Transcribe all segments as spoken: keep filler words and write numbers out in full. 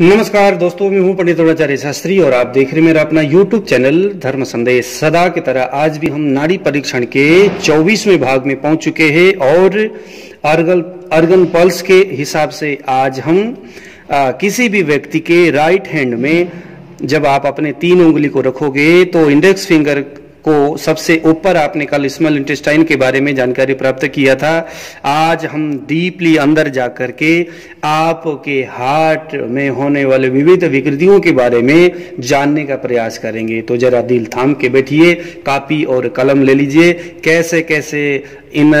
नमस्कार दोस्तों, मैं हूं पंडित दोराचार्य शास्त्री और आप देख रहे हैं मेरा अपना यूट्यूब चैनल धर्म संदेश। सदा की तरह आज भी हम नाड़ी परीक्षण के चौबीसवें भाग में पहुंच चुके हैं और अर्गन अर्गन पल्स के हिसाब से आज हम आ, किसी भी व्यक्ति के राइट हैंड में जब आप अपने तीन उंगली को रखोगे तो इंडेक्स फिंगर को सबसे ऊपर, आपने कल स्मॉल इंटेस्टाइन के बारे में जानकारी प्राप्त किया था। आज हम डीपली अंदर जा करके आपके हार्ट में होने वाले विविध विकृतियों के बारे में जानने का प्रयास करेंगे। तो जरा दिल थाम के बैठिए, कॉपी और कलम ले लीजिए, कैसे कैसे इन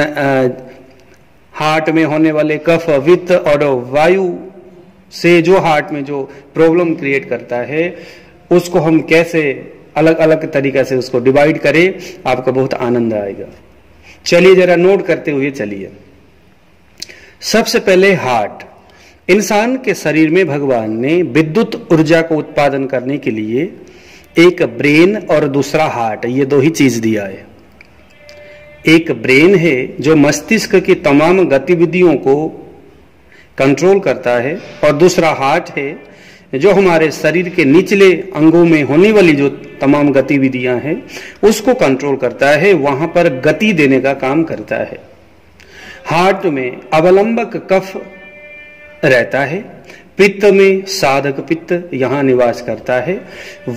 हार्ट में होने वाले कफ वित्त और वायु से जो हार्ट में जो प्रॉब्लम क्रिएट करता है उसको हम कैसे अलग अलग तरीका से उसको डिवाइड करें, आपको बहुत आनंद आएगा। चलिए जरा नोट करते हुए चलिए। सबसे पहले हार्ट। इंसान के शरीर में भगवान ने विद्युत ऊर्जा को उत्पादन करने के लिए एक ब्रेन और दूसरा हार्ट, ये दो ही चीज दिया है। एक ब्रेन है जो मस्तिष्क की तमाम गतिविधियों को कंट्रोल करता है और दूसरा हार्ट है जो हमारे शरीर के निचले अंगों में होने वाली जो तमाम गतिविधियां हैं उसको कंट्रोल करता है, वहां पर गति देने का काम करता है। हार्ट में अवलंबक कफ रहता है, पित्त में साधक पित्त यहाँ निवास करता है,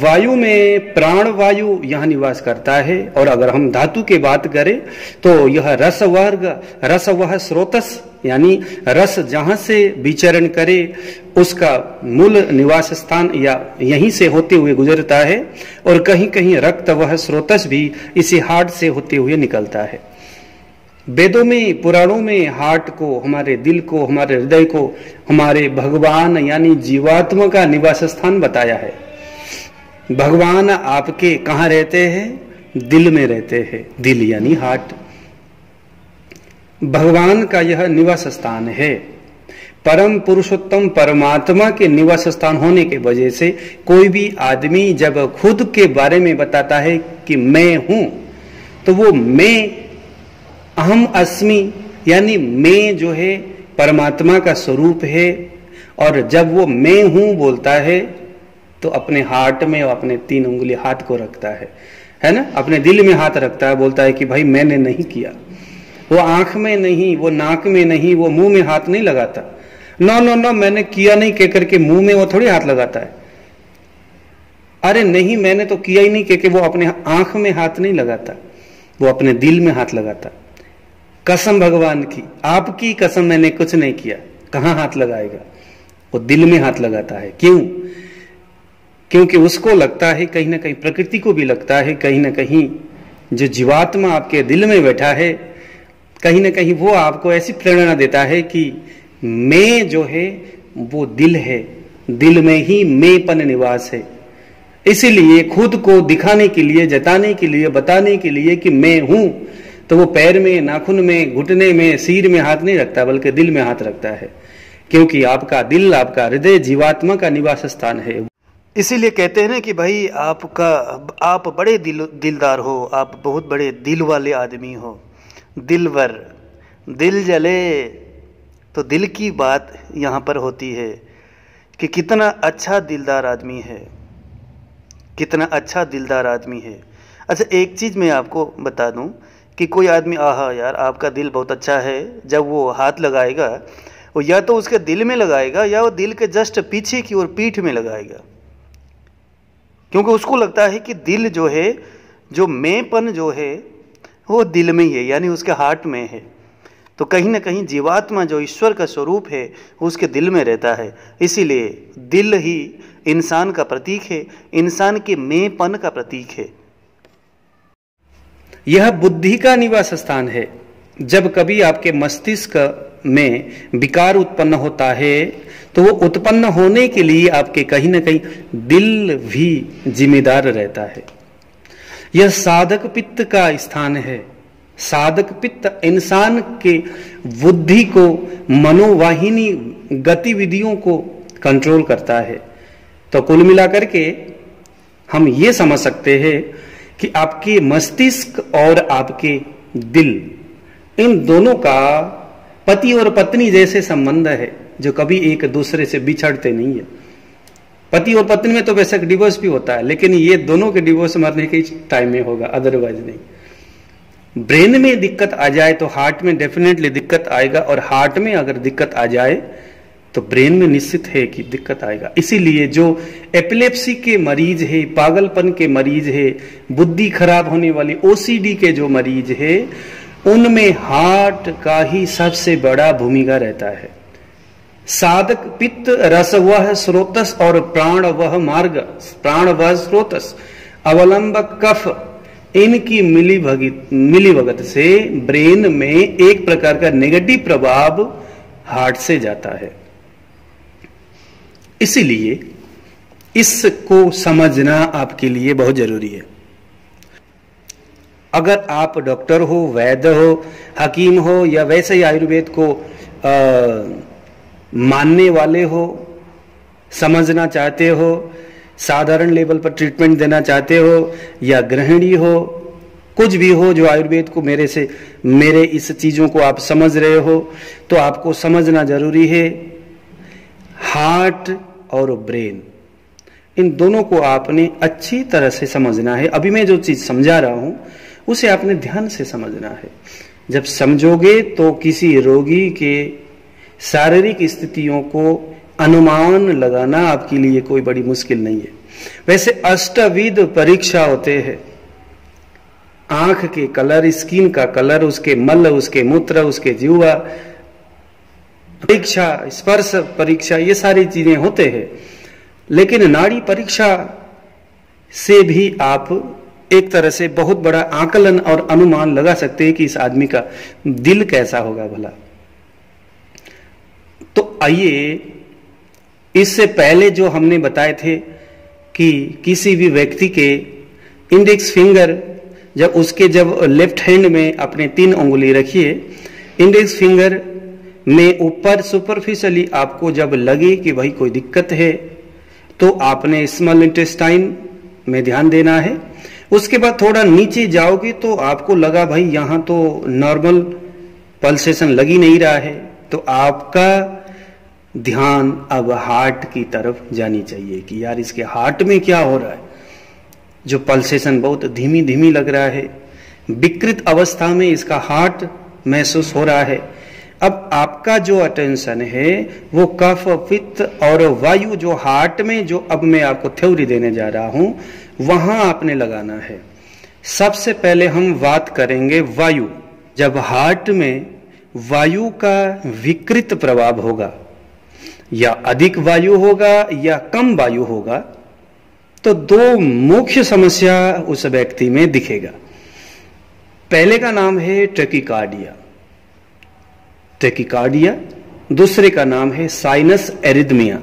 वायु में प्राण वायु यहाँ निवास करता है, और अगर हम धातु की बात करें तो यह रस वर्ग, रस वह स्रोतस यानी रस जहाँ से विचरण करे उसका मूल निवास स्थान या यहीं से होते हुए गुजरता है, और कहीं कहीं रक्त वह स्रोतस भी इसी हार्ट से होते हुए निकलता है। वेदों में, पुराणों में हार्ट को, हमारे दिल को, हमारे हृदय को हमारे भगवान यानी जीवात्मा का निवास स्थान बताया है। भगवान आपके कहाँ रहते हैं? दिल में रहते हैं, दिल यानी हार्ट भगवान का यह निवास स्थान है। परम पुरुषोत्तम परमात्मा के निवास स्थान होने के वजह से कोई भी आदमी जब खुद के बारे में बताता है कि मैं हूं, तो वो मैं, अहम अस्मि यानी मैं जो है परमात्मा का स्वरूप है, और जब वो मैं हूं बोलता है तो अपने हार्ट में अपने तीन उंगली हाथ को रखता है, है ना, अपने दिल में हाथ रखता है, बोलता है कि भाई मैंने नहीं किया। वो आंख में नहीं, वो नाक में नहीं, वो मुंह में हाथ नहीं लगाता। नो नो नो मैंने किया नहीं कह करके मुंह में वो थोड़ी हाथ लगाता है। अरे नहीं मैंने तो किया ही नहीं कह के वो अपने आंख में हाथ नहीं लगाता, वो अपने दिल में हाथ लगाता। कसम भगवान की, आपकी कसम मैंने कुछ नहीं किया, कहाँ हाथ लगाएगा? वो दिल में हाथ लगाता है। क्यों? क्योंकि उसको लगता है, कहीं ना कहीं प्रकृति को भी लगता है, कहीं ना कहीं जो जीवात्मा आपके दिल में बैठा है कहीं ना कहीं वो आपको ऐसी प्रेरणा देता है कि मैं जो है वो दिल है, दिल में ही मैंपन निवास है। इसीलिए खुद को दिखाने के लिए, जताने के लिए, बताने के लिए कि मैं हूं, तो वो पैर में, नाखून में, घुटने में, सिर में हाथ नहीं रखता बल्कि दिल में हाथ रखता है, क्योंकि आपका दिल, आपका हृदय जीवात्मा का निवास स्थान है। इसीलिए कहते हैं ना कि भाई आपका, आप बड़े दिल दिलदार हो, आप बहुत बड़े दिल वाले आदमी हो, दिलवर। दिल जले तो दिल की बात यहाँ पर होती है कि कितना अच्छा दिलदार आदमी है, कितना अच्छा दिलदार आदमी है। अच्छा, एक चीज़ मैं आपको बता दूँ कि कोई आदमी, आहा यार आपका दिल बहुत अच्छा है, जब वो हाथ लगाएगा वो या तो उसके दिल में लगाएगा या वो दिल के जस्ट पीछे की ओर पीठ में लगाएगा, क्योंकि उसको लगता है कि दिल जो है, जो मैंपन जो है वो दिल में ही है, यानी उसके हार्ट में है। तो कहीं ना कहीं जीवात्मा जो ईश्वर का स्वरूप है उसके दिल में रहता है, इसीलिए दिल ही इंसान का प्रतीक है, इंसान के मैंपन का प्रतीक है। यह बुद्धि का निवास स्थान है। जब कभी आपके मस्तिष्क में विकार उत्पन्न होता है तो वो उत्पन्न होने के लिए आपके कहीं ना कहीं दिल भी जिम्मेदार रहता है। यह साधक पित्त का स्थान है। साधक पित्त इंसान के बुद्धि को, मनोवाहिनी गतिविधियों को कंट्रोल करता है। तो कुल मिलाकर के हम ये समझ सकते हैं कि आपके मस्तिष्क और आपके दिल, इन दोनों का पति और पत्नी जैसे संबंध है जो कभी एक दूसरे से बिछड़ते नहीं है। पति और पत्नी में तो वैसे डिवोर्स भी होता है, लेकिन ये दोनों के डिवोर्स मरने के टाइम में होगा, अदरवाइज नहीं। ब्रेन में दिक्कत आ जाए तो हार्ट में डेफिनेटली दिक्कत आएगा, और हार्ट में अगर दिक्कत आ जाए तो ब्रेन में निश्चित है कि दिक्कत आएगा। इसीलिए जो एपिलेप्सी के मरीज है, पागलपन के मरीज है, बुद्धि खराब होने वाली ओसीडी के जो मरीज है, उनमें हार्ट का ही सबसे बड़ा भूमिका रहता है। साधक पित्त रस वह स्रोतस और प्राण वह मार्ग, प्राण वह स्रोतस अवलंबक कफ, इनकी मिली भगत मिली भगत से ब्रेन में एक प्रकार का नेगेटिव प्रभाव हार्ट से जाता है। इसीलिए इसको समझना आपके लिए बहुत जरूरी है। अगर आप डॉक्टर हो, वैद्य हो, हकीम हो, या वैसे ही आयुर्वेद को आ, मानने वाले हो, समझना चाहते हो, साधारण लेवल पर ट्रीटमेंट देना चाहते हो, या गृहिणी हो, कुछ भी हो जो आयुर्वेद को मेरे से मेरे इस चीज़ों को आप समझ रहे हो, तो आपको समझना जरूरी है हार्ट और ब्रेन, इन दोनों को आपने अच्छी तरह से समझना है। अभी मैं जो चीज़ समझा रहा हूँ उसे आपने ध्यान से समझना है। जब समझोगे तो किसी रोगी के शारीरिक स्थितियों को अनुमान लगाना आपके लिए कोई बड़ी मुश्किल नहीं है। वैसे अष्टविध परीक्षा होते हैं, आंख के कलर, स्किन का कलर, उसके मल, उसके मूत्र, उसके जीवा परीक्षा, स्पर्श परीक्षा, ये सारी चीजें होते हैं। लेकिन नाड़ी परीक्षा से भी आप एक तरह से बहुत बड़ा आकलन और अनुमान लगा सकते हैं कि इस आदमी का दिल कैसा होगा भला। तो आइए, इससे पहले जो हमने बताए थे कि किसी भी व्यक्ति के इंडेक्स फिंगर, जब उसके जब लेफ्ट हैंड में अपने तीन उंगली रखिए, इंडेक्स फिंगर में ऊपर सुपरफिशली आपको जब लगे कि भाई कोई दिक्कत है, तो आपने स्मॉल इंटेस्टाइन में ध्यान देना है। उसके बाद थोड़ा नीचे जाओगे तो आपको लगा भाई यहाँ तो नॉर्मल पल्सेशन लगी नहीं रहा है, तो आपका ध्यान अब हार्ट की तरफ जानी चाहिए कि यार इसके हार्ट में क्या हो रहा है, जो पल्सेशन बहुत धीमी धीमी लग रहा है, विकृत अवस्था में इसका हार्ट महसूस हो रहा है। अब आपका जो अटेंशन है वो कफ, पित्त और वायु, जो हार्ट में, जो अब मैं आपको थ्योरी देने जा रहा हूं, वहां आपने लगाना है। सबसे पहले हम बात करेंगे वायु। जब हार्ट में वायु का विकृत प्रभाव होगा, या अधिक वायु होगा या कम वायु होगा, तो दो मुख्य समस्या उस व्यक्ति में दिखेगा। पहले का नाम है टैकीकार्डिया, टैकीकार्डिया, दूसरे का नाम है साइनस एरिथमिया,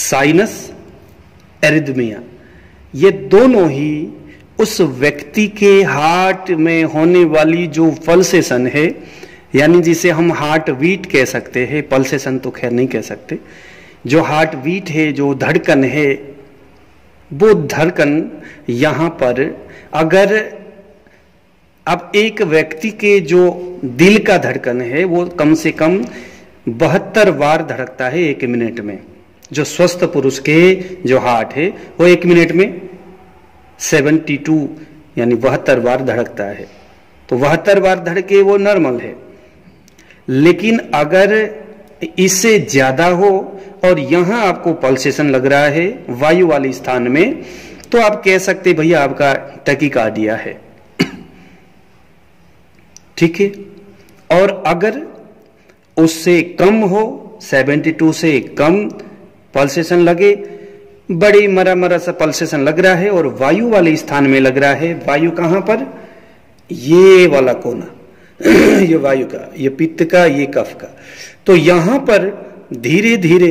साइनस एरिथमिया। ये दोनों ही उस व्यक्ति के हार्ट में होने वाली जो पल्सेशन है, यानी जिसे हम हार्ट बीट कह सकते हैं, पल्सेशन तो खैर नहीं कह सकते, जो हार्ट बीट है, जो धड़कन है, वो धड़कन यहाँ पर अगर अब एक व्यक्ति के जो दिल का धड़कन है वो कम से कम बहत्तर बार धड़कता है एक मिनट में, जो स्वस्थ पुरुष के जो हार्ट है वो एक मिनट में बहत्तर यानी बहत्तर बार धड़कता है, तो बहत्तर बार धड़के वो नॉर्मल है। लेकिन अगर इससे ज्यादा हो और यहाँ आपको पल्सेशन लग रहा है वायु वाले स्थान में, तो आप कह सकते भैया आपका टैकीकार्डिया है, ठीक है। और अगर उससे कम हो, बहत्तर से कम पल्सेशन लगे, बड़ी मरा मरा सा पल्सेशन लग रहा है और वायु वाले स्थान में लग रहा है, वायु कहाँ पर, ये वाला कोना, ये वायु का, ये पित्त का, ये कफ का, तो यहाँ पर धीरे धीरे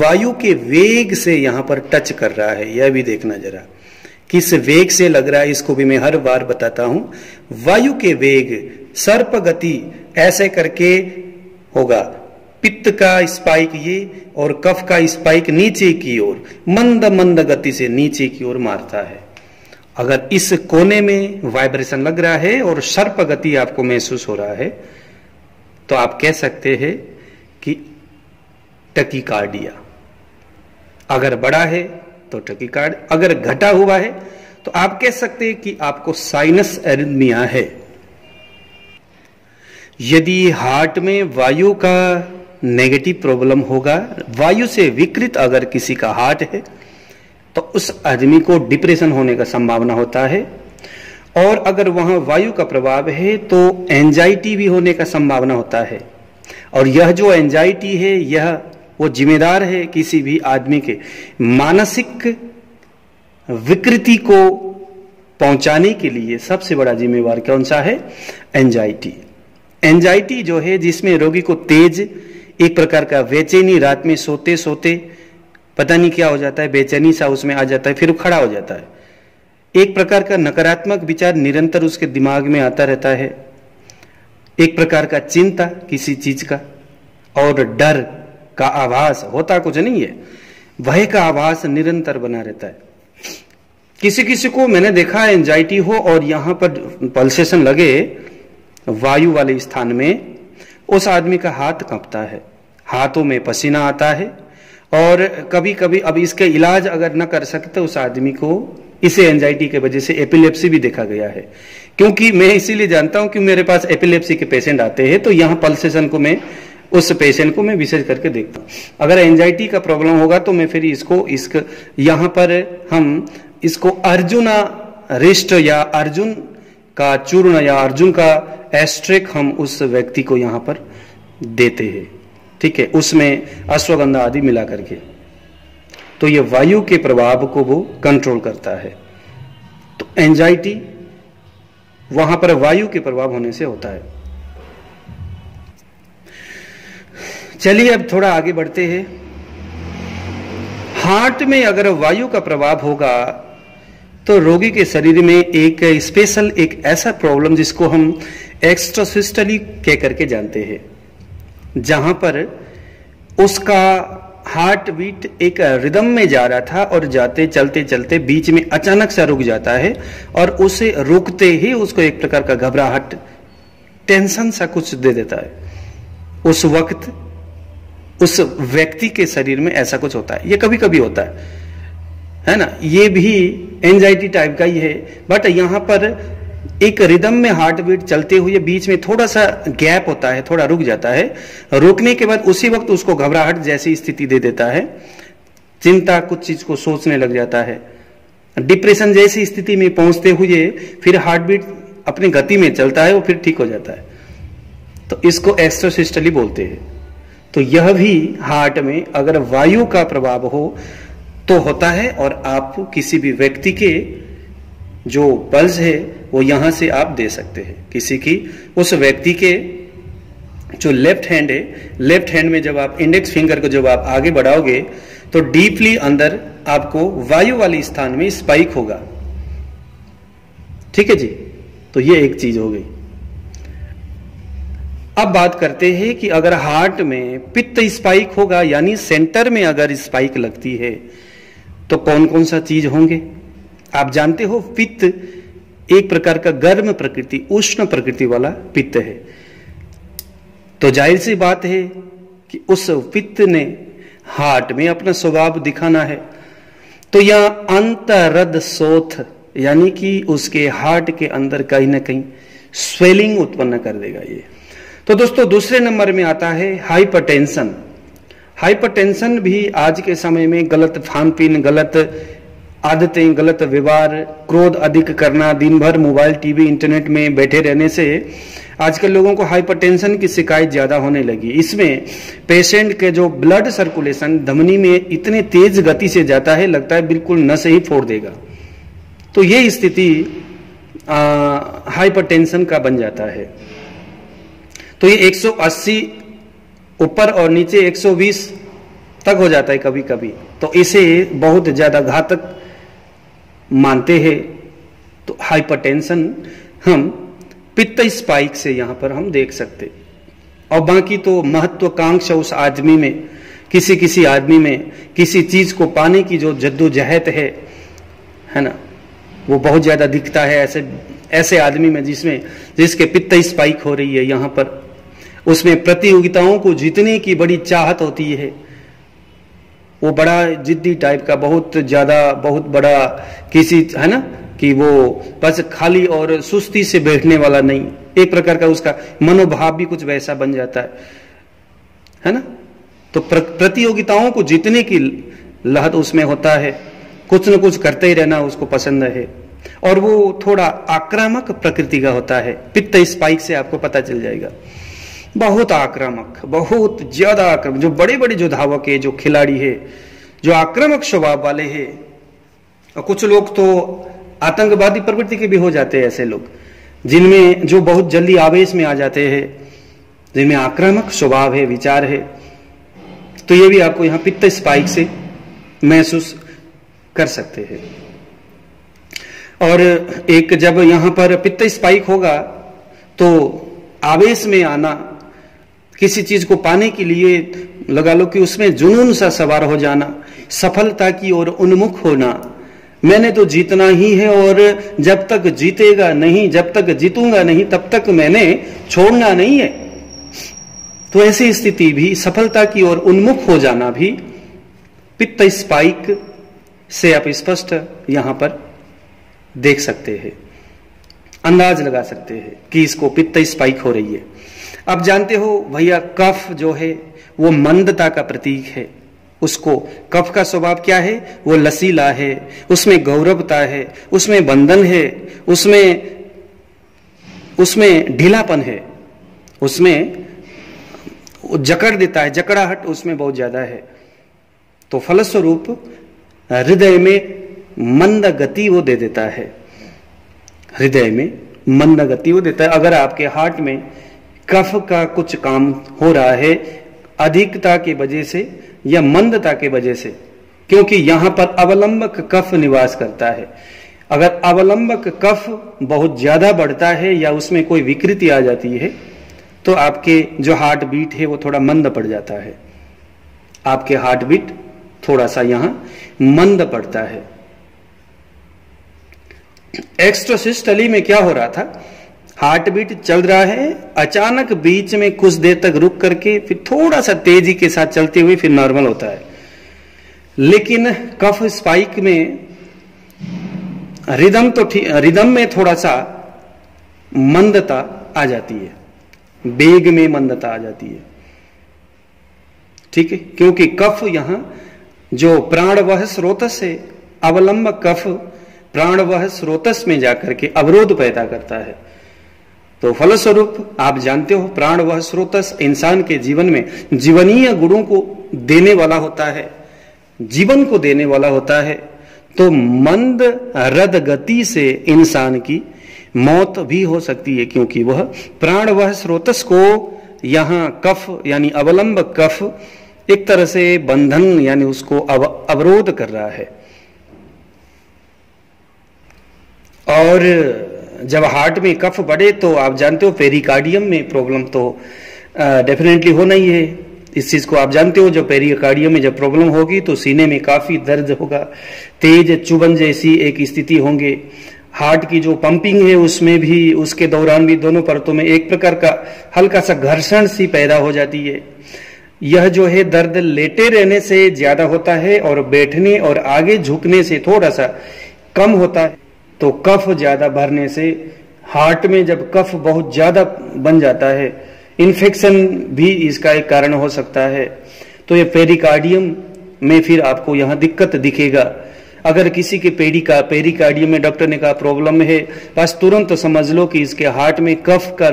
वायु के वेग से यहाँ पर टच कर रहा है। यह भी देखना जरा किस वेग से लग रहा है, इसको भी मैं हर बार बताता हूँ। वायु के वेग सर्प गति ऐसे करके होगा, पित्त का स्पाइक ये और कफ का स्पाइक नीचे की ओर मंद मंद गति से नीचे की ओर मारता है। अगर इस कोने में वाइब्रेशन लग रहा है और सर्प गति आपको महसूस हो रहा है, तो आप कह सकते हैं कि टैकीकार्डिया। अगर बड़ा है तो टैकीकार्ड, अगर घटा हुआ है तो आप कह सकते हैं कि आपको साइनस एरिथमिया है। यदि हार्ट में वायु का नेगेटिव प्रॉब्लम होगा, वायु से विकृत अगर किसी का हार्ट है तो उस आदमी को डिप्रेशन होने का संभावना होता है, और अगर वहाँ वायु का प्रभाव है तो एंजाइटी भी होने का संभावना होता है। और यह जो एंजाइटी है यह वो जिम्मेदार है किसी भी आदमी के मानसिक विकृति को पहुंचाने के लिए। सबसे बड़ा जिम्मेवार कौन सा है? एंजाइटी। एंजाइटी जो है जिसमें रोगी को तेज एक प्रकार का बेचैनी, रात में सोते सोते पता नहीं क्या हो जाता है, बेचैनी सा उसमें आ जाता है, फिर वो खड़ा हो जाता है, एक प्रकार का नकारात्मक विचार निरंतर उसके दिमाग में आता रहता है, एक प्रकार का चिंता किसी चीज का, और डर का आभास, होता कुछ नहीं है, भय का आभास निरंतर बना रहता है। किसी किसी को मैंने देखा एंजाइटी हो और यहाँ पर पल्सेशन लगे वायु वाले स्थान में, उस आदमी का हाथ कांपता है, हाथों में पसीना आता है, और कभी कभी अब इसके इलाज अगर न कर सकते उस आदमी को, इसे एंजाइटी के वजह से एपिलेप्सी भी देखा गया है। क्योंकि मैं इसीलिए जानता हूं कि मेरे पास एपिलेप्सी के पेशेंट आते हैं, तो यहाँ पल्सेशन को मैं उस पेशेंट को मैं विशेष करके देखता हूँ। अगर एंजाइटी का प्रॉब्लम होगा तो मैं फिर इसको इसक यहाँ पर हम इसको अर्जुन रिष्ट या अर्जुन का चूर्ण या अर्जुन का एस्ट्रेक हम उस व्यक्ति को यहाँ पर देते हैं, ठीक है, उसमें अश्वगंधा आदि मिला करके, तो ये वायु के प्रभाव को वो कंट्रोल करता है। तो एंजाइटी वहां पर वायु के प्रभाव होने से होता है। चलिए अब थोड़ा आगे बढ़ते हैं। हार्ट में अगर वायु का प्रभाव होगा तो रोगी के शरीर में एक स्पेशल एक ऐसा प्रॉब्लम जिसको हम एक्स्ट्रासिस्टोली कह करके जानते हैं, जहां पर उसका हार्ट बीट एक रिदम में जा रहा था और जाते चलते चलते बीच में अचानक से रुक जाता है, और उसे रुकते ही उसको एक प्रकार का घबराहट, टेंशन सा कुछ दे देता है। उस वक्त उस व्यक्ति के शरीर में ऐसा कुछ होता है। ये कभी कभी होता है, है ना, ये भी एंजाइटी टाइप का ही है, बट यहाँ पर एक रिदम में हार्ट बीट चलते हुए बीच में थोड़ा सा गैप होता है, थोड़ा रुक जाता है, रुकने के बाद उसी वक्त उसको घबराहट जैसी स्थिति दे देता है, चिंता, कुछ चीज को सोचने लग जाता है, डिप्रेशन जैसी स्थिति में पहुंचते हुए फिर हार्ट बीट अपनी गति में चलता है और फिर ठीक हो जाता है। तो इसको एक्स्ट्रासिस्टोली बोलते हैं। तो यह भी हार्ट में अगर वायु का प्रभाव हो तो होता है, और आप किसी भी व्यक्ति के जो पल्स है वो यहां से आप दे सकते हैं। किसी की उस व्यक्ति के जो लेफ्ट हैंड है, लेफ्ट हैंड में जब आप इंडेक्स फिंगर को जब आप आगे बढ़ाओगे तो डीपली अंदर आपको वायु वाले स्थान में स्पाइक होगा, ठीक है जी। तो ये एक चीज हो गई। अब बात करते हैं कि अगर हार्ट में पित्त स्पाइक होगा, यानी सेंटर में अगर स्पाइक लगती है तो कौन कौन सा चीज होंगे। आप जानते हो पित्त एक प्रकार का गर्म प्रकृति, उष्ण प्रकृति वाला पित्त है, तो जाहिर सी बात है कि उस पित्त ने हार्ट में अपना स्वभाव दिखाना है। तो यह अंतरद शोथ, यानी कि उसके हार्ट के अंदर कहीं ना कहीं स्वेलिंग उत्पन्न कर देगा ये। तो दोस्तों दूसरे नंबर में आता है हाइपरटेंशन। हाइपरटेंशन भी आज के समय में गलत खान पीन, गलत आदतें, गलत व्यवहार, क्रोध अधिक करना, दिन भर मोबाइल, टीवी, इंटरनेट में बैठे रहने से आजकल लोगों को हाइपरटेंशन की शिकायत ज्यादा होने लगी। इसमें पेशेंट के जो ब्लड सर्कुलेशन धमनी में इतने तेज गति से जाता है, लगता है बिल्कुल नसें ही फोड़ देगा। तो ये स्थिति हाइपरटेंशन का बन जाता है। तो ये एक सौ अस्सी ऊपर और नीचे एक सौ बीस तक हो जाता है कभी कभी, तो इसे बहुत ज्यादा घातक मानते हैं। तो हाइपरटेंशन हम पित्त स्पाइक से यहाँ पर हम देख सकते। और बाकी तो महत्वाकांक्षा उस आदमी में, किसी किसी आदमी में किसी चीज को पाने की जो जद्दोजहद है, है ना, वो बहुत ज्यादा दिखता है ऐसे ऐसे आदमी में जिसमें जिसके पित्त स्पाइक हो रही है यहाँ पर। उसमें प्रतियोगिताओं को जीतने की बड़ी चाहत होती है, वो बड़ा जिद्दी टाइप का, बहुत ज़्यादा, बहुत बड़ा किसी, है ना, कि वो बस खाली और सुस्ती से बैठने वाला नहीं, एक प्रकार का उसका मनोभाव भी कुछ वैसा बन जाता है, है ना। तो प्रतियोगिताओं को जीतने की लहत उसमें होता है, कुछ न कुछ करते ही रहना उसको पसंद है, और वो थोड़ा आक्रामक प्रकृति का होता है। पित्त स्पाइक से आपको पता चल जाएगा, बहुत आक्रामक, बहुत ज्यादा आक्रामक। जो बड़े बड़े जो धावक है, जो खिलाड़ी है, जो आक्रामक स्वभाव वाले है, और कुछ लोग तो आतंकवादी प्रवृत्ति के भी हो जाते हैं ऐसे लोग, जिनमें जो बहुत जल्दी आवेश में आ जाते हैं, जिनमें आक्रामक स्वभाव है, विचार है। तो ये भी आपको यहाँ पित्त स्पाइक से महसूस कर सकते हैं। और एक जब यहाँ पर पित्त स्पाइक होगा तो आवेश में आना, किसी चीज को पाने के लिए लगा लो कि उसमें जुनून सा सवार हो जाना, सफलता की ओर उन्मुख होना, मैंने तो जीतना ही है और जब तक जीतेगा नहीं, जब तक जीतूंगा नहीं, तब तक मैंने छोड़ना नहीं है। तो ऐसी स्थिति भी, सफलता की ओर उन्मुख हो जाना भी पित्त स्पाइक से आप स्पष्ट यहां पर देख सकते हैं, अंदाज लगा सकते हैं कि इसको पित्त स्पाइक हो रही है। आप जानते हो भैया, कफ जो है वो मंदता का प्रतीक है। उसको, कफ का स्वभाव क्या है, वो लसीला है, उसमें गौरवता है, उसमें बंधन है, उसमें उसमें ढीलापन है, उसमें जकड़ देता है, जकड़ाहट उसमें बहुत ज्यादा है। तो फलस्वरूप हृदय में मंद गति वो दे देता है, हृदय में मंद गति वो देता है। अगर आपके हार्ट में कफ का कुछ काम हो रहा है अधिकता के वजह से या मंदता के वजह से, क्योंकि यहां पर अवलंबक कफ निवास करता है। अगर अवलंबक कफ बहुत ज्यादा बढ़ता है या उसमें कोई विकृति आ जाती है तो आपके जो हार्ट बीट है वो थोड़ा मंद पड़ जाता है, आपके हार्ट बीट थोड़ा सा यहां मंद पड़ता है। एक्स्ट्रासिस्टोली में क्या हो रहा था, हार्ट बीट चल रहा है, अचानक बीच में कुछ देर तक रुक करके फिर थोड़ा सा तेजी के साथ चलते हुए फिर नॉर्मल होता है। लेकिन कफ स्पाइक में रिदम तो ठीक, रिदम में थोड़ा सा मंदता आ जाती है, वेग में मंदता आ जाती है, ठीक है। क्योंकि कफ यहां जो प्राण वह स्रोतस है, अवलंब कफ प्राण वह स्रोतस में जाकर के अवरोध पैदा करता है। तो फलस्वरूप आप जानते हो प्राण वह स्रोतस इंसान के जीवन में जीवनीय गुणों को देने वाला होता है, जीवन को देने वाला होता है। तो मंद रद गति से इंसान की मौत भी हो सकती है, क्योंकि वह प्राण वह स्रोतस को यहाँ कफ यानी अवलंब कफ एक तरह से बंधन यानी उसको अव, अवरोध कर रहा है। और जब हार्ट में कफ बढ़े तो आप जानते हो पेरिकार्डियम में प्रॉब्लम तो डेफिनेटली होना ही है, इस चीज़ को आप जानते हो। जब पेरिकार्डियम में जब प्रॉब्लम होगी तो सीने में काफ़ी दर्द होगा, तेज चुभन जैसी एक स्थिति होंगे, हार्ट की जो पंपिंग है उसमें भी, उसके दौरान भी दोनों परतों में एक प्रकार का हल्का सा घर्षण सी पैदा हो जाती है। यह जो है दर्द लेटे रहने से ज़्यादा होता है और बैठने और आगे झुकने से थोड़ा सा कम होता है। तो कफ ज्यादा भरने से हार्ट में जब कफ बहुत ज्यादा बन जाता है, इन्फेक्शन भी इसका एक कारण हो सकता है। तो ये पेरिकार्डियम में फिर आपको यहाँ दिक्कत दिखेगा। अगर किसी के पेरी का पेरिकार्डियम में डॉक्टर ने कहा प्रॉब्लम है, बस तुरंत तो समझ लो कि इसके हार्ट में कफ का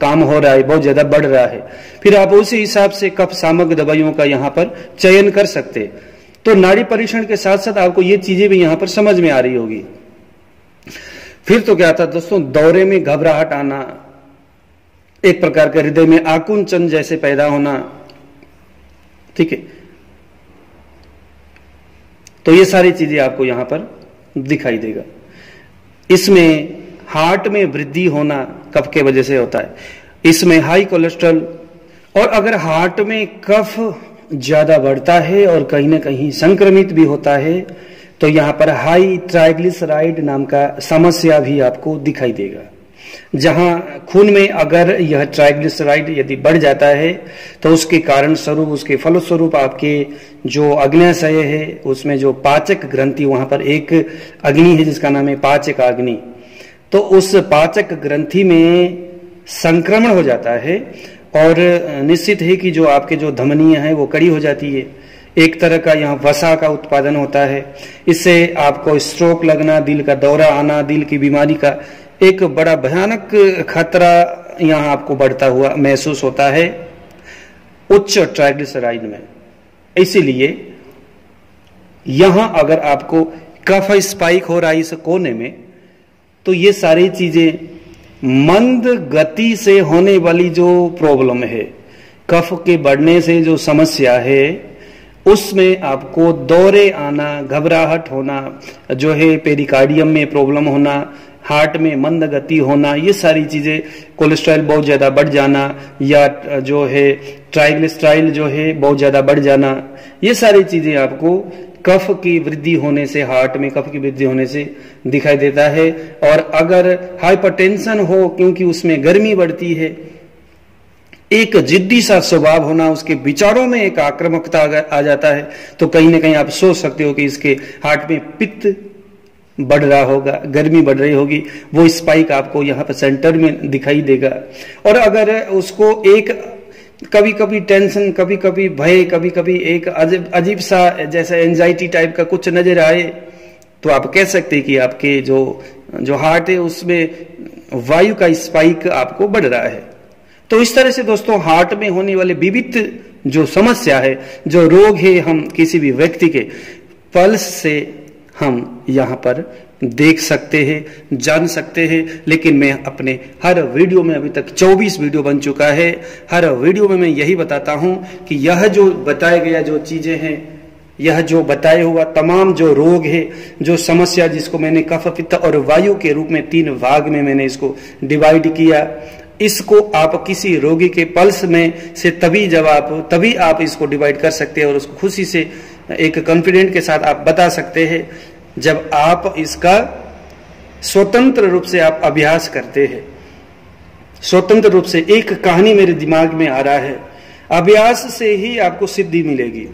काम हो रहा है, बहुत ज्यादा बढ़ रहा है। फिर आप उसी हिसाब से कफ सामक दवाइयों का यहाँ पर चयन कर सकते। तो नाड़ी परीक्षण के साथ साथ आपको ये चीजें भी यहाँ पर समझ में आ रही होगी। फिर तो क्या था दोस्तों, दौरे में घबराहट आना, एक प्रकार का हृदय में आकुंचन जैसे पैदा होना, ठीक है। तो ये सारी चीजें आपको यहां पर दिखाई देगा। इसमें हार्ट में वृद्धि होना कफ के वजह से होता है, इसमें हाई कोलेस्ट्रॉल। और अगर हार्ट में कफ ज्यादा बढ़ता है और कहीं ना कहीं संक्रमित भी होता है तो यहाँ पर हाई ट्राइग्लिसराइड नाम का समस्या भी आपको दिखाई देगा। जहाँ खून में अगर यह ट्राइग्लिसराइड यदि बढ़ जाता है तो उसके कारण स्वरूप उसके फलस्वरूप आपके जो अग्न्याशय है उसमें जो पाचक ग्रंथि, वहाँ पर एक अग्नि है जिसका नाम है पाचक अग्नि, तो उस पाचक ग्रंथि में संक्रमण हो जाता है और निश्चित है कि जो आपके जो धमनियाँ हैं वो कड़ी हो जाती है, एक तरह का यहाँ वसा का उत्पादन होता है। इससे आपको स्ट्रोक लगना, दिल का दौरा आना, दिल की बीमारी का एक बड़ा भयानक खतरा यहाँ आपको बढ़ता हुआ महसूस होता है उच्च ट्राइग्लिसराइड में। इसीलिए यहाँ अगर आपको कफ स्पाइक हो रहा है इस कोने में, तो ये सारी चीज़ें मंद गति से होने वाली जो प्रॉब्लम है, कफ के बढ़ने से जो समस्या है, उसमें आपको दौरे आना, घबराहट होना, जो है पेरिकार्डियम में प्रॉब्लम होना, हार्ट में मंद गति होना, ये सारी चीज़ें, कोलेस्ट्रॉल बहुत ज़्यादा बढ़ जाना या जो है ट्राइग्लिसराइड जो है बहुत ज़्यादा बढ़ जाना, ये सारी चीज़ें आपको कफ की वृद्धि होने से, हार्ट में कफ की वृद्धि होने से दिखाई देता है। और अगर हाइपरटेंशन हो, क्योंकि उसमें गर्मी बढ़ती है, एक जिद्दी सा स्वभाव होना, उसके विचारों में एक आक्रामकता आ जाता है, तो कहीं ना कहीं आप सोच सकते हो कि इसके हार्ट में पित्त बढ़ रहा होगा, गर्मी बढ़ रही होगी, वो स्पाइक आपको यहाँ पर सेंटर में दिखाई देगा। और अगर उसको एक कभी कभी टेंशन, कभी कभी भय, कभी कभी एक अजीब अजीब सा जैसे एंजाइटी टाइप का कुछ नजर आए, तो आप कह सकते हैं कि आपके जो जो हार्ट है उसमें वायु का स्पाइक आपको बढ़ रहा है। तो इस तरह से दोस्तों हार्ट में होने वाले विविध जो समस्या है, जो रोग है, हम किसी भी व्यक्ति के पल्स से हम यहाँ पर देख सकते हैं, जान सकते हैं। लेकिन मैं अपने हर वीडियो में, अभी तक चौबीस वीडियो बन चुका है, हर वीडियो में मैं यही बताता हूँ कि यह जो बताया गया जो चीज़ें हैं, यह जो बताया हुआ तमाम जो रोग है, जो समस्या, जिसको मैंने कफ, पित्त और वायु के रूप में तीन भाग में मैंने इसको डिवाइड किया, इसको आप किसी रोगी के पल्स में से तभी जब आप तभी आप इसको डिवाइड कर सकते हैं और उसको खुशी से एक कॉन्फिडेंट के साथ आप बता सकते हैं जब आप इसका स्वतंत्र रूप से आप अभ्यास करते हैं। स्वतंत्र रूप से एक कहानी मेरे दिमाग में आ रहा है, अभ्यास से ही आपको सिद्धि मिलेगी।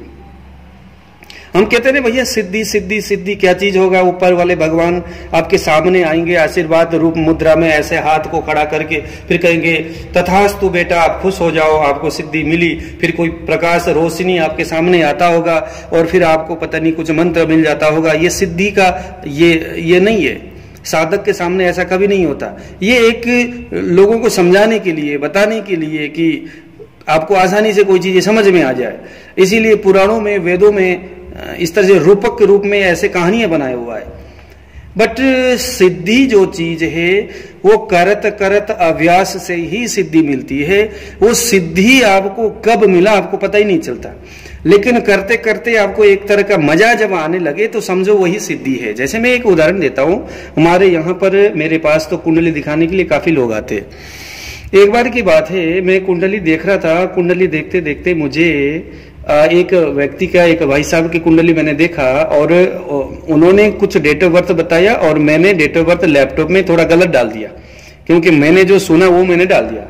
हम कहते हैं भैया सिद्धि सिद्धि सिद्धि क्या चीज होगा, ऊपर वाले भगवान आपके सामने आएंगे आशीर्वाद रूप मुद्रा में, ऐसे हाथ को खड़ा करके, फिर कहेंगे तथास्तु बेटा, आप खुश हो जाओ, आपको सिद्धि मिली। फिर कोई प्रकाश, रोशनी आपके सामने आता होगा और फिर आपको पता नहीं कुछ मंत्र मिल जाता होगा। ये सिद्धि का ये ये नहीं है, साधक के सामने ऐसा कभी नहीं होता। ये एक लोगों को समझाने के लिए, बताने के लिए कि आपको आसानी से कोई चीज़ें समझ में आ जाए। इसीलिए पुराणों में, वेदों में इस तरह से रूपक के रूप में ऐसे कहानियां बनाए हुआ है। बट सिद्धि जो चीज है वो करत करत अभ्यास से ही सिद्धि मिलती है। वो सिद्धि आपको कब मिला आपको पता ही नहीं चलता, लेकिन करते करते आपको एक तरह का मजा जब आने लगे तो समझो वही सिद्धि है। जैसे मैं एक उदाहरण देता हूं, हमारे यहाँ पर मेरे पास तो कुंडली दिखाने के लिए काफी लोग आते। एक बार की बात है, मैं कुंडली देख रहा था, कुंडली देखते देखते मुझे एक व्यक्ति का, एक भाई साहब की कुंडली मैंने देखा और उन्होंने कुछ डेट ऑफ बर्थ बताया और मैंने डेट ऑफ बर्थ लैपटॉप में थोड़ा गलत डाल दिया, क्योंकि मैंने जो सुना वो मैंने डाल दिया।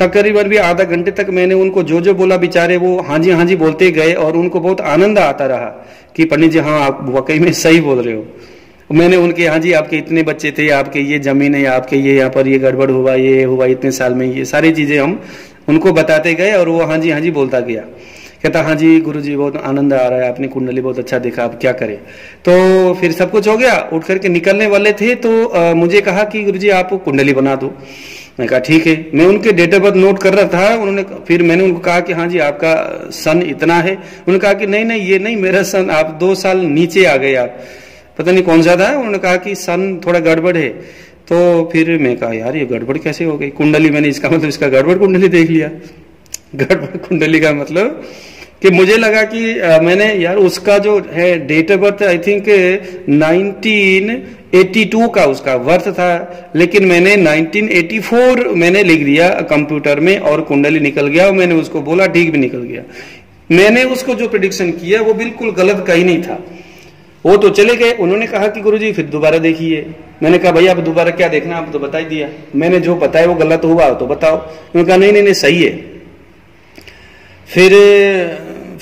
तकरीबन भी आधा घंटे तक मैंने उनको जो जो बोला बेचारे वो हाँ जी हाँ जी बोलते गए और उनको बहुत आनंद आता रहा कि पंडित जी हाँ आप वाकई में सही बोल रहे हो। मैंने उनके हाँ जी आपके इतने बच्चे थे, आपके ये जमीन है, आपके ये यहाँ पर ये गड़बड़ हुआ, ये हुआ इतने साल में, ये सारी चीज़ें हम उनको बताते गए और वो हाँ जी हाँ जी बोलता गया। कहता हाँ जी गुरु जी बहुत आनंद आ रहा है, आपने कुंडली बहुत अच्छा देखा, आप क्या करें। तो फिर सब कुछ हो गया, उठ करके निकलने वाले थे तो आ, मुझे कहा कि गुरु जी आप कुंडली बना दो। मैं कहा ठीक है। मैं उनके डेट ऑफ बर्थ नोट कर रहा था, उन्होंने फिर मैंने उनको कहा कि हाँ जी आपका सन इतना है। उन्होंने कहा कि नहीं नहीं ये नहीं, मेरा सन आप दो साल नीचे आ गए, आप पता नहीं कौन सा था। उन्होंने कहा कि सन थोड़ा गड़बड़ है। तो फिर मैं कहा यार ये गड़बड़ कैसे हो गई कुंडली, मैंने इसका मतलब इसका गड़बड़ कुंडली देख लिया। गड़बड़ कुंडली का मतलब कि मुझे लगा कि मैंने यार उसका जो है date of birth I think nineteen eighty two का उसका वर्थ था, लेकिन मैंने नाइनटीन एटी फोर मैंने लिख दिया कंप्यूटर में और कुंडली निकल गया और मैंने उसको बोला ठीक भी निकल गया। मैंने उसको जो प्रेडिक्शन किया वो बिल्कुल गलत कहीं नहीं था। वो तो चले गए। उन्होंने कहा कि गुरुजी फिर दोबारा देखिए। मैंने कहा भैया आप दोबारा क्या देखना, आप तो बता ही दिया, मैंने जो बताया वो गलत हुआ तो बताओ। उन्होंने कहा नहीं नहीं नहीं सही है। फिर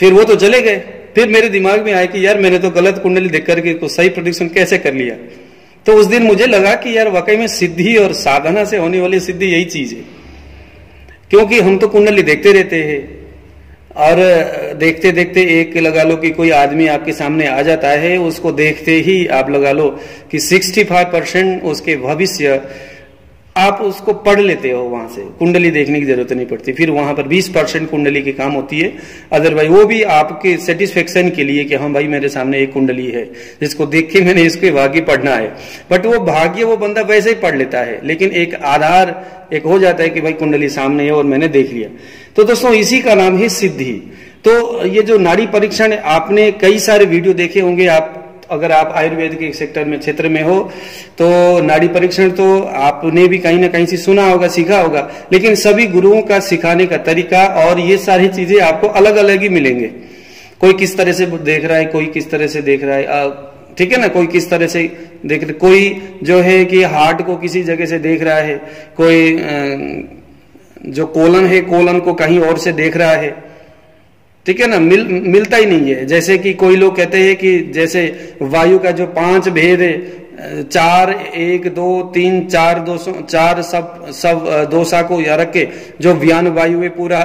फिर वो तो चले गए। फिर मेरे दिमाग में आया कि यार मैंने तो गलत कुंडली देख करके तो सही प्रेडिक्शन कैसे कर लिया। तो उस दिन मुझे लगा कि यार वाकई में सिद्धि और साधना से होने वाली सिद्धि यही चीज है, क्योंकि हम तो कुंडली देखते रहते हैं और देखते देखते एक लगा लो कि कोई आदमी आपके सामने आ जाता है, उसको देखते ही आप लगा लो कि पैंसठ परसेंट उसके भविष्य आप उसको पढ़ लेते हो, वहां से कुंडली देखने की जरूरत नहीं पड़ती। फिर वहां पर बीस परसेंट कुंडली के काम होती है, अदरवाइज वो भी आपके सेटिस्फेक्शन के लिए कि हाँ भाई मेरे सामने एक कुंडली है जिसको देख के मैंने इसके भाग्य पढ़ना है। बट वो भाग्य वो बंदा वैसे ही पढ़ लेता है, लेकिन एक आधार एक हो जाता है कि भाई कुंडली सामने है और मैंने देख लिया। तो दोस्तों इसी का नाम है सिद्धि। तो ये जो नाड़ी परीक्षण, आपने कई सारे वीडियो देखे होंगे, आप अगर आप आयुर्वेद के सेक्टर में क्षेत्र में हो तो नाड़ी परीक्षण तो आपने भी कहीं ना कहीं से सुना होगा, सीखा होगा, लेकिन सभी गुरुओं का सिखाने का तरीका और ये सारी चीजें आपको अलग अलग ही मिलेंगे। कोई किस तरह से देख रहा है, कोई किस तरह से देख रहा है, ठीक है ना, कोई किस तरह से देख रहा है, कोई जो है कि हार्ट को किसी जगह से देख रहा है, कोई जो कोलन है कोलन को कहीं और से देख रहा है, ठीक है ना, मिल मिलता ही नहीं है। जैसे कि कोई लोग कहते हैं कि जैसे वायु का जो पांच भेद है, चार एक दो तीन चार दो चार सब सब दोसा को या रख के जो व्यान वायु है पूरा,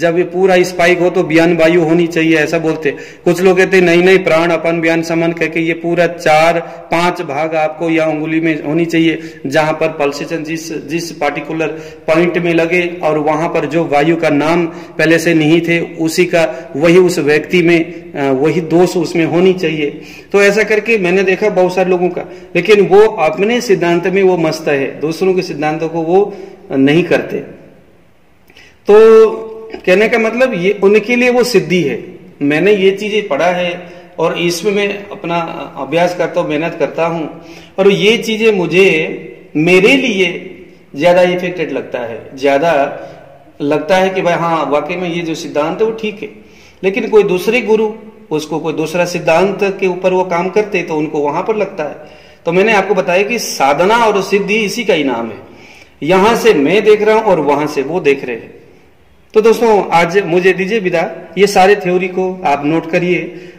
जब ये पूरा स्पाइक हो तो व्यान वायु होनी चाहिए, ऐसा बोलते। कुछ लोग कहते नहीं नहीं प्राण अपन व्यान समन करके ये पूरा चार पांच भाग आपको या उंगुली में होनी चाहिए जहां पर पल्सेशन जिस जिस पार्टिकुलर पॉइंट में लगे और वहां पर जो वायु का नाम पहले से निहित है उसी का वही उस व्यक्ति में वही दोष उसमें होनी चाहिए। तो ऐसा करके मैंने देखा बहुत सारे लोगों का, लेकिन वो अपने सिद्धांत में वो मस्त है, दूसरों के सिद्धांतों को वो नहीं करते। तो कहने का मतलब ये उनके लिए वो सिद्धि है। मैंने ये चीजें पढ़ा है और इसमें मैं अपना अभ्यास करता हूँ, मेहनत करता हूँ, और ये चीजें मुझे मेरे लिए ज्यादा इफेक्टेड लगता है, ज्यादा लगता है कि भाई हाँ वाकई में ये जो सिद्धांत है वो ठीक है। लेकिन कोई दूसरे गुरु उसको कोई दूसरा सिद्धांत के ऊपर वो काम करते तो उनको वहां पर लगता है। तो मैंने आपको बताया कि साधना और सिद्धि इसी का ही नाम है। यहां से मैं देख रहा हूं और वहां से वो देख रहे हैं। तो दोस्तों आज मुझे दीजिए विदा। ये सारे थ्योरी को आप नोट करिए।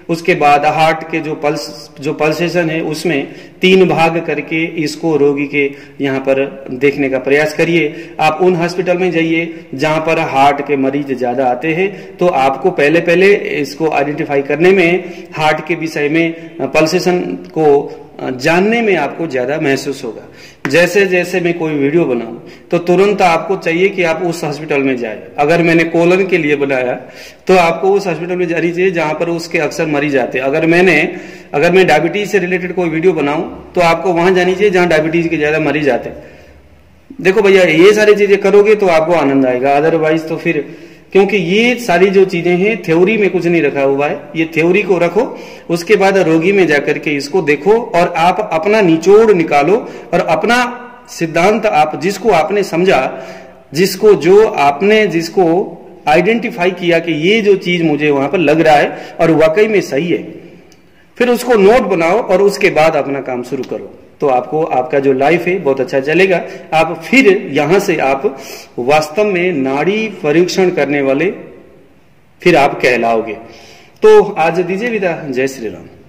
उसके बाद हार्ट के जो पल्स जो पल्सेशन है उसमें तीन भाग करके इसको रोगी के यहाँ पर देखने का प्रयास करिए। आप उन हॉस्पिटल में जाइए जहाँ पर हार्ट के मरीज ज़्यादा आते हैं, तो आपको पहले पहले इसको आइडेंटिफाई करने में, हार्ट के विषय में, पल्सेशन को जानने में आपको ज़्यादा महसूस होगा। जैसे जैसे मैं कोई वीडियो बनाऊं तो तुरंत आपको चाहिए कि आप उस हॉस्पिटल में जाए। अगर मैंने कोलन के लिए बनाया तो आपको उस हॉस्पिटल में जानी चाहिए जहां पर उसके अक्सर मरीज आते हैं। अगर मैंने अगर मैं डायबिटीज से रिलेटेड कोई वीडियो बनाऊं तो आपको वहां जानी चाहिए जहां डायबिटीज के ज्यादा मरीज आते हैं। देखो भैया ये सारी चीजें करोगे तो आपको आनंद आएगा, अदरवाइज तो फिर, क्योंकि ये सारी जो चीजें हैं थ्योरी में कुछ नहीं रखा हुआ है। ये थ्योरी को रखो, उसके बाद रोगी में जाकर के इसको देखो और आप अपना निचोड़ निकालो और अपना सिद्धांत आप जिसको आपने समझा, जिसको जो आपने जिसको आइडेंटिफाई किया कि ये जो चीज मुझे वहां पर लग रहा है और वाकई में सही है, फिर उसको नोट बनाओ और उसके बाद अपना काम शुरू करो। तो आपको आपका जो लाइफ है बहुत अच्छा चलेगा। आप फिर यहां से आप वास्तव में नाड़ी परीक्षण करने वाले फिर आप कहलाओगे। तो आज दीजिए विदा। जय श्री राम।